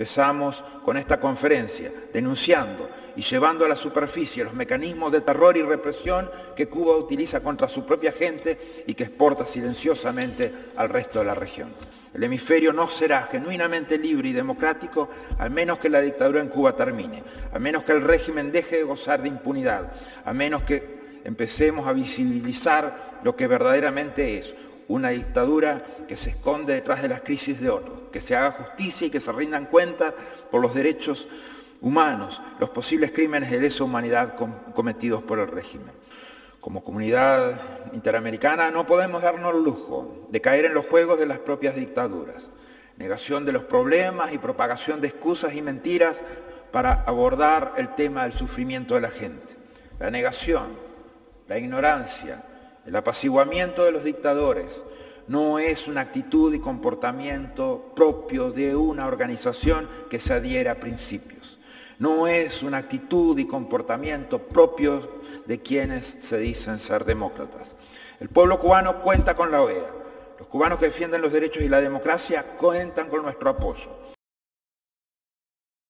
Empezamos con esta conferencia denunciando y llevando a la superficie los mecanismos de terror y represión que Cuba utiliza contra su propia gente y que exporta silenciosamente al resto de la región. El hemisferio no será genuinamente libre y democrático al menos que la dictadura en Cuba termine, a menos que el régimen deje de gozar de impunidad, a menos que empecemos a visibilizar lo que verdaderamente es, una dictadura que se esconde detrás de las crisis de otros, que se haga justicia y que se rindan cuentas por los derechos humanos, los posibles crímenes de lesa humanidad cometidos por el régimen. Como comunidad interamericana no podemos darnos el lujo de caer en los juegos de las propias dictaduras, negación de los problemas y propagación de excusas y mentiras para abordar el tema del sufrimiento de la gente. La negación, la ignorancia, el apaciguamiento de los dictadores no es una actitud y comportamiento propio de una organización que se adhiera a principios. No es una actitud y comportamiento propio de quienes se dicen ser demócratas. El pueblo cubano cuenta con la OEA. Los cubanos que defienden los derechos y la democracia cuentan con nuestro apoyo.